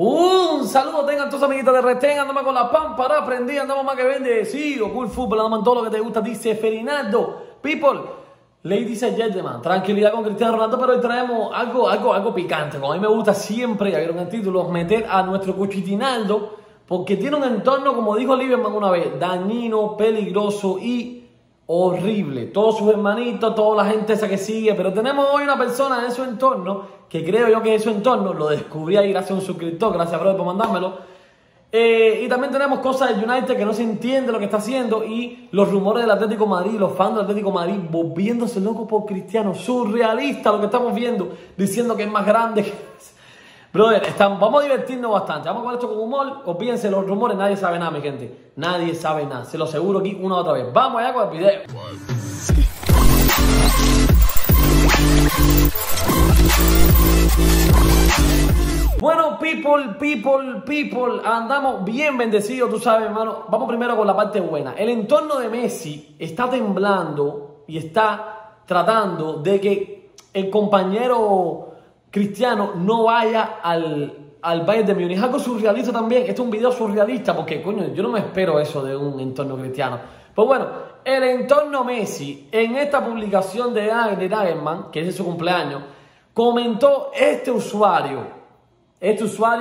Un saludo tengan todos amiguitas de Restén, andamos con la pámpara prendida, andamos más que bendecido, cool fútbol, andamos todo lo que te gusta, dice Ferinaldo. People, ladies and gentlemen, tranquilidad con Cristiano Ronaldo, pero hoy traemos algo picante. Como a mí me gusta siempre, ya vieron el título, meter a nuestro Cuchitinaldo, porque tiene un entorno, como dijo Lieberman una vez, dañino, peligroso y horrible. Todos sus hermanitos, toda la gente esa que sigue, pero tenemos hoy una persona en su entorno, que creo yo que es su entorno, lo descubrí ahí gracias a un suscriptor, gracias brother por mandármelo. Y también tenemos cosas del United que no se entiende lo que está haciendo y los rumores del Atlético de Madrid, los fans del Atlético de Madrid volviéndose locos por Cristiano, surrealista lo que estamos viendo, diciendo que es más grande que... Brother, vamos a divertirnos bastante, vamos a ver esto con humor, olvídense los rumores, nadie sabe nada mi gente, nadie sabe nada, se lo aseguro aquí una otra vez. Vamos allá con el video. Bueno, people, andamos bien bendecidos, tú sabes hermano, vamos primero con la parte buena. El entorno de Messi está temblando y está tratando de que el compañero Cristiano no vaya al Bayern de Múnich. Algo surrealista también. Este es un video surrealista porque, coño, yo no me espero eso de un entorno cristiano. Pues bueno, el entorno Messi, en esta publicación de Daggerman, que es de su cumpleaños, comentó este usuario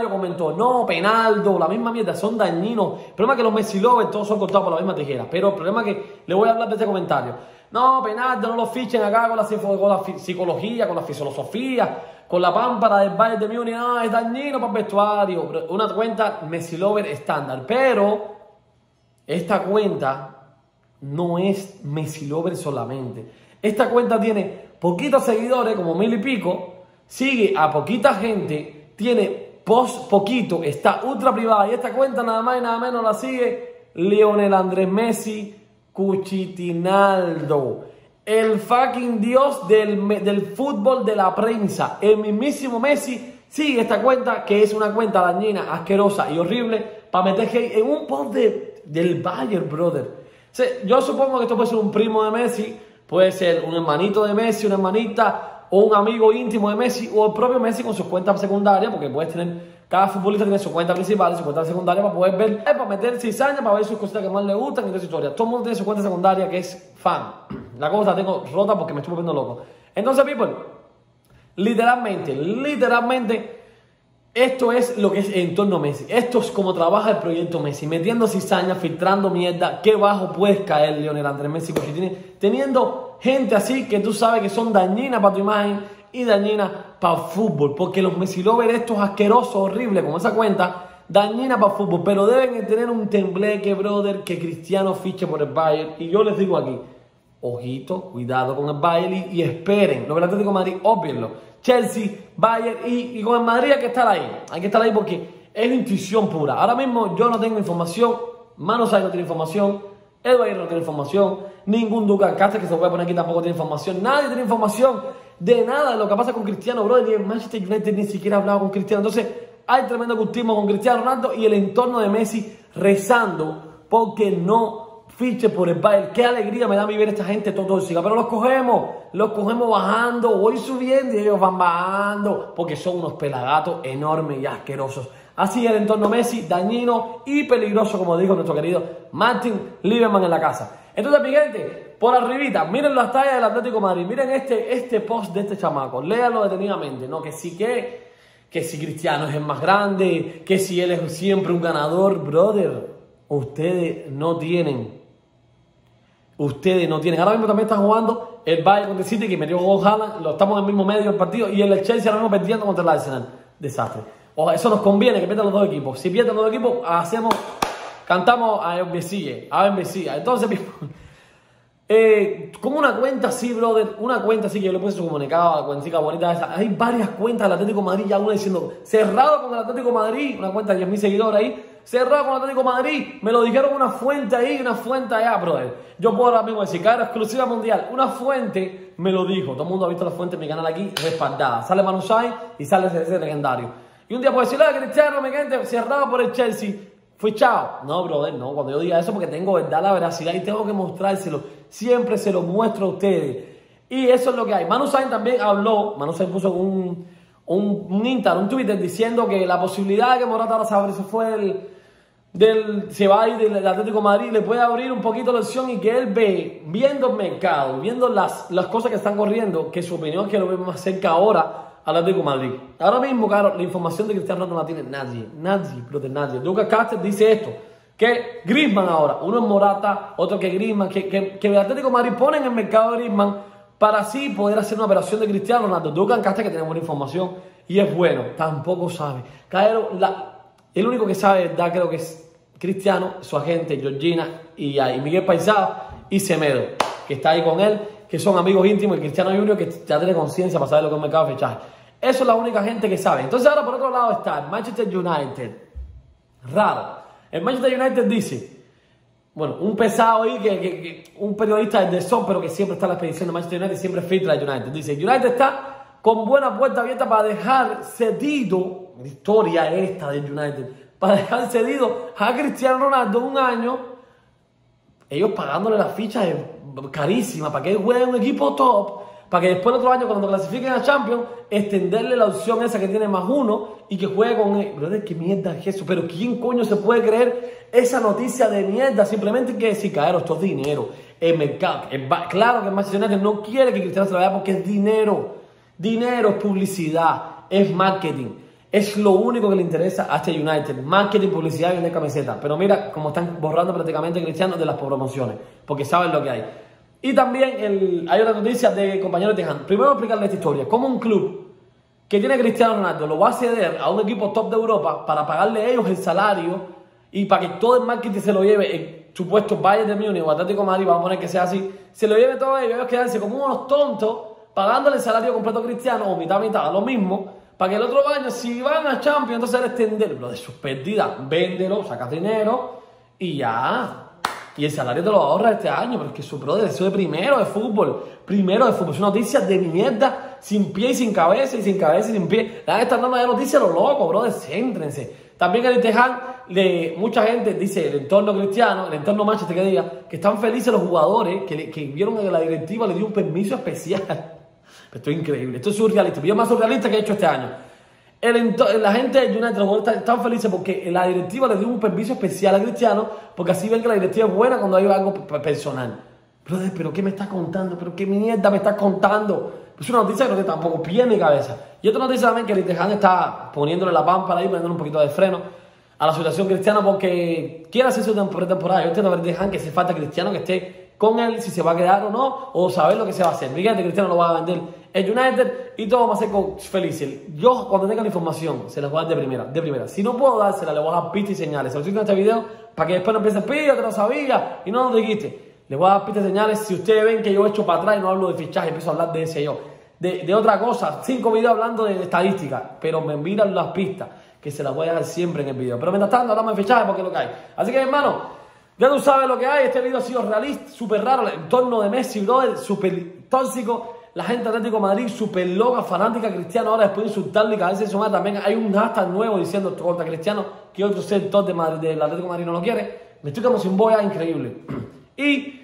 comentó, no, Penaldo, la misma mierda, son dañinos. El problema es que los Messi lovers todos son cortados por la misma tijera. Pero el problema es que le voy a hablar de este comentario. No, Penaldo, no los fichen acá con la psicología, con la filosofía, con la pámpara del Bayern de Múnich. No, es dañino para el vestuario. Una cuenta Messi lover estándar. Pero esta cuenta no es Messi lover solamente. Esta cuenta tiene poquitos seguidores, como 1000 y pico. Sigue a poquita gente. Tiene poquito, está ultra privada. Y esta cuenta nada más y nada menos la sigue Lionel Andrés Messi, Cuchitinaldo. El fucking dios del fútbol de la prensa. El mismísimo Messi sigue esta cuenta que es una cuenta dañina, asquerosa y horrible para meter hate en un post del Bayern, brother. O sea, yo supongo que esto puede ser un primo de Messi, puede ser un hermanito de Messi, una hermanita... o un amigo íntimo de Messi, o el propio Messi con sus cuentas secundarias, porque puedes tener, cada futbolista tiene su cuenta principal y su cuenta secundaria para poder ver, para meter cizaña, para ver sus cositas que más le gustan y sus historias. Todo el mundo tiene su cuenta secundaria que es fan. La cosa la tengo rota porque me estoy volviendo loco. Entonces, people, literalmente, esto es lo que es el entorno Messi. Esto es como trabaja el proyecto Messi, metiendo cizaña, filtrando mierda. Qué bajo puedes caer, Lionel Andrés Messi, porque teniendo gente así que tú sabes que son dañinas para tu imagen y dañinas para el fútbol, porque los Messi lovers estos asquerosos, horribles, como esa cuenta, dañinas para el fútbol, pero deben tener un tembleque, brother, que Cristiano fiche por el Bayern. Y yo les digo aquí, ojito, cuidado con el Bayern y esperen, lo del Atlético de Madrid, óbvienlo, Chelsea, Bayern y con el Madrid hay que estar ahí porque es intuición pura. Ahora mismo yo no tengo información, Manu Sainz no tiene información, Edward no tiene información, ningún Duki Cáceres que se puede poner aquí tampoco tiene información, nadie tiene información de nada de lo que pasa con Cristiano, bro, ni el Manchester United ni siquiera ha hablado con Cristiano. Entonces hay tremendo cultismo con Cristiano Ronaldo y el entorno de Messi rezando porque no fiche por el Bayern. Qué alegría me da vivir esta gente todo tóxica, pero los cogemos bajando, voy subiendo y ellos van bajando porque son unos pelagatos enormes y asquerosos. Así el entorno Messi, dañino y peligroso, como dijo nuestro querido Martin Lieberman en la casa. Entonces, mi gente, por arribita, miren las tallas del Atlético de Madrid, miren este post de este chamaco, léalo detenidamente, ¿no? Que si Cristiano es el más grande, que si él es siempre un ganador, brother, ustedes no tienen. Ahora mismo también están jugando el Bayern contra el City, que metió con Haaland, lo estamos en el mismo medio del partido, y el Chelsea ahora mismo perdiendo contra el Arsenal. Desastre. O eso nos conviene, que pierdan los dos equipos. Si pierden los dos equipos, cantamos a Messi, a Messi. Entonces, como una cuenta así, brother, una cuenta así que yo le puse su comunicado, la cuentica bonita esa. Hay varias cuentas del Atlético de Madrid, ya una diciendo, cerrado con el Atlético de Madrid, una cuenta de 10.000 seguidores ahí, cerrado con el Atlético de Madrid, me lo dijeron una fuente ahí, una fuente allá, brother. Yo puedo ahora mismo decir, cara exclusiva mundial, una fuente me lo dijo. Todo el mundo ha visto la fuente en mi canal aquí, respaldada. Sale Manu Sainz y sale ese legendario. Y un día puedo decir, ah, Cristiano, mi gente, cerrado por el Chelsea, fichado. No, brother, no. Cuando yo diga eso, porque tengo verdad, la veracidad y tengo que mostrárselo. Siempre se lo muestro a ustedes. Y eso es lo que hay. Manu Sainz también habló, Manu Sainz puso un, un Instagram, un Twitter diciendo que la posibilidad de que Morata ahora se fue se va a ir del Atlético de Madrid, le puede abrir un poquito la opción, y que él ve, viendo el mercado, viendo las cosas que están corriendo, que su opinión es que lo ve más cerca ahora al Atlético de Madrid. Ahora mismo, claro, la información de Cristiano Ronaldo no la tiene nadie, nadie, pero de nadie. Duki Cáceres dice esto, que Griezmann ahora, uno es Morata, otro que Griezmann, que el Atlético de Madrid pone en el mercado de Griezmann para así poder hacer una operación de Cristiano Ronaldo. Duki Cáceres, que tiene buena información y es bueno, tampoco sabe. Claro, el único que sabe, da, creo que es Cristiano, su agente, Georgina y Miguel Paisá y Semedo, que está ahí con él, que son amigos íntimos, y Cristiano Junior, que ya tiene conciencia para saber lo que es el mercado de fichaje. Eso es la única gente que sabe. Entonces ahora por otro lado está el Manchester United. Raro. El Manchester United dice, bueno, un pesado ahí, un periodista de The Sun, pero que siempre está en la expedición de Manchester United, siempre filtra el United. Dice, el United está con buena puerta abierta para dejar cedido, la historia esta del United, para dejar cedido a Cristiano Ronaldo un año, ellos pagándole las fichas carísimas para que él juegue en un equipo top, para que después el otro año, cuando clasifiquen a Champions, extenderle la opción esa que tiene más uno y que juegue con él. Brother, ¿qué mierda es eso? Pero ¿quién coño se puede creer esa noticia de mierda? Simplemente hay que decir, caeros, esto es dinero, el mercado. Claro que el Manchester United no quiere que Cristiano se vaya porque es dinero. Dinero, es publicidad, es marketing. Es lo único que le interesa a este United. Marketing, publicidad y vender camisetas. Pero mira cómo están borrando prácticamente a Cristiano de las promociones, porque saben lo que hay. Y también hay otra noticia de compañeros tejanos. Primero explicarles esta historia. Como un club que tiene a Cristiano Ronaldo lo va a ceder a un equipo top de Europa para pagarle ellos el salario y para que todo el marketing se lo lleve el supuesto Bayern de Múnich o Atlético de Madrid, vamos a poner que sea así, se lo lleve todo ellos, ellos quedarse como unos tontos pagándole el salario completo a Cristiano, o mitad, lo mismo, para que el otro año, si van a Champions, entonces era extenderlo de sus pérdidas. Véndelo, sacas dinero y ya. Y el salario te lo ahorra este año. Pero es que su brother, eso de primero de fútbol. Primero de fútbol. Es una noticia de mierda, sin pie y sin cabeza, y sin cabeza y sin pie. La gente está dando ya noticias lo loco, brother. Céntrense. También el Teján, mucha gente dice, el entorno cristiano, el entorno Manchester, que diga, que están felices los jugadores, que vieron que la directiva le dio un permiso especial. Esto es increíble, esto es surrealista, yo más surrealista que he hecho este año. La gente de United, los jugadores están felices porque la directiva le dio un permiso especial a Cristiano, porque así ven que la directiva es buena cuando hay algo personal. Brother, pero ¿qué me estás contando? ¿Pero qué mierda me estás contando? Es una noticia que no te tampoco pie en mi cabeza. Y otra noticia también, que el Teján está poniéndole la pámpara ahí, poniéndole un poquito de freno a la asociación cristiana, porque quiere hacer su temporada. Yo entiendo que el Teján, que se falta Cristiano, que esté con él, si se va a quedar o no, o saber lo que se va a hacer. Fíjate, Cristiano lo va a vender el United y todo va a ser feliz. Yo, cuando tenga la información, se las voy a dar de primera, de primera. Si no puedo dársela, le voy a dar pistas y señales. Se lo estoy diciendo en este video para que después no empiecen, pídate, no sabía y no lo dijiste. Le voy a dar pistas y señales. Si ustedes ven que yo echo para atrás y no hablo de fichaje, empiezo a hablar de ese yo, de otra cosa, 5 videos hablando de estadística, pero me miran las pistas, que se las voy a dejar siempre en el video. Pero mientras tanto, hablamos de fichaje porque es lo que hay. Así que, hermano, ya tú sabes lo que hay. Este video ha sido realista, súper raro, el entorno de Messi, brother, súper tóxico, la gente Atlético de Madrid súper loca, fanática Cristiano, ahora después de insultarle y caerse en su madre. También hay un hashtag nuevo diciendo contra Cristiano, que otro sector del Atlético de Madrid no lo quiere. Me estoy como sin boya, increíble. Y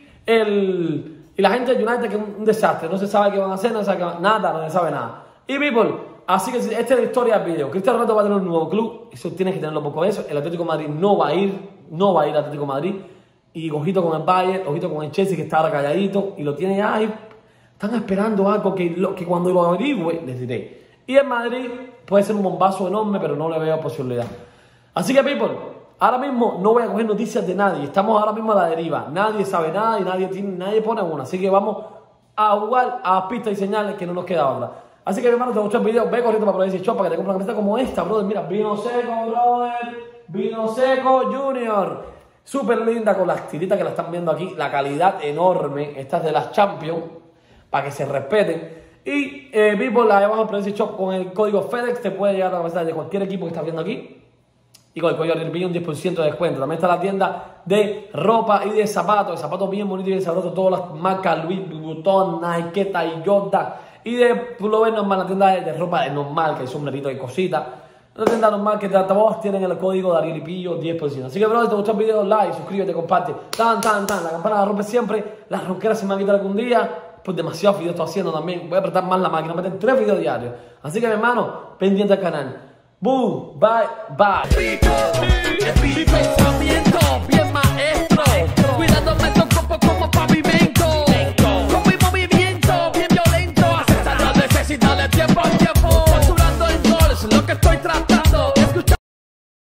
la gente de United, que es un desastre, no se sabe qué van a hacer, no se sabe nada, no se sabe nada. Y people, así que esta es la historia del video. Cristiano Ronaldo va a tener un nuevo club, eso tienes que tenerlo poco de eso. El Atlético de Madrid no va a ir al Atlético de Madrid. Y ojito con el Bayern, ojito con el Chelsea, que está ahora calladito y lo tiene ahí. Están esperando algo que cuando lo averigüe les diré. Y el Madrid puede ser un bombazo enorme, pero no le veo posibilidad. Así que, people, ahora mismo no voy a coger noticias de nadie. Estamos ahora mismo a la deriva. Nadie sabe nada y nadie pone una. Así que vamos a jugar a pistas y señales, que no nos queda otra. Así que, mi hermano, te gustó el video, ve corriendo para Pro Jersey Shop para que te compre una camiseta como esta, brother. Mira, vino seco, brother. Vino seco Junior. Súper linda, con las tiritas que la están viendo aquí. La calidad enorme. Esta es de las Champions, para que se respeten. Y, people, la llevamos a Pro Jersey Shop con el código FEDEX. Te puede llegar a la camiseta de cualquier equipo que estás viendo aquí. Y con el código Arielipillo un 10% de descuento. También está la tienda de ropa y de zapatos. Zapatos bien bonitos y bien sabrosos. Todas las marcas, Louis Vuitton, Nike, Toyota. Y de pullover normal, la tienda de ropa normal, que hay sombrerito y cositas. Una tienda normal que todos tienen el código de Arielipillo 10%. Así que, bro, si te gustó el video, like, suscríbete, comparte. La campana la rompe siempre. La ronquera se me va a quitar algún día. Pues demasiados videos estoy haciendo también. Voy a apretar más la máquina. Meten 3 videos diarios. Así que, mi hermano, pendiente al canal. Boom. Bye. Bye.